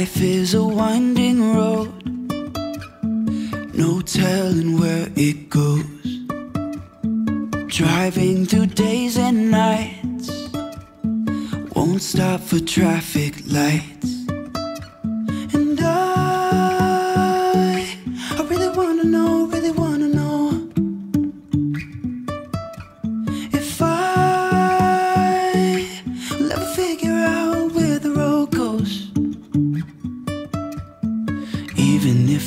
Life is a winding road, no telling where it goes. Driving through days and nights, won't stop for traffic lights. And I really wanna know if I'll ever figure out where the road goes. Even if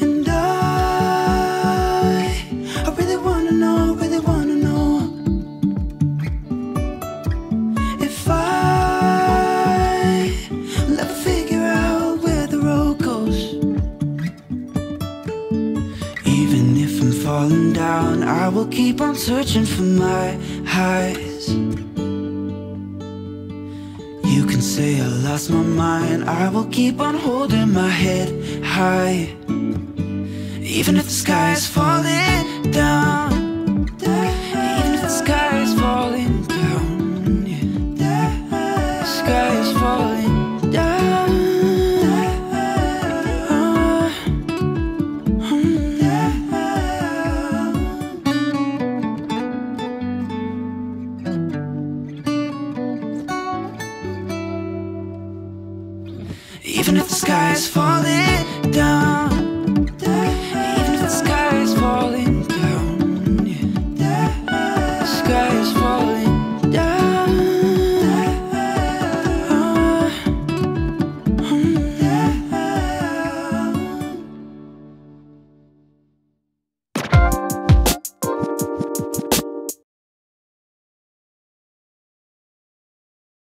And I really wanna know if I'll ever figure out where the road goes. Even if I'm falling down, I will keep on searching for my highs. You can say I lost my mind, I will keep on holding my head high. Even if the sky is falling down. Even if the sky is falling down. The sky is falling down. Even if the sky is falling down.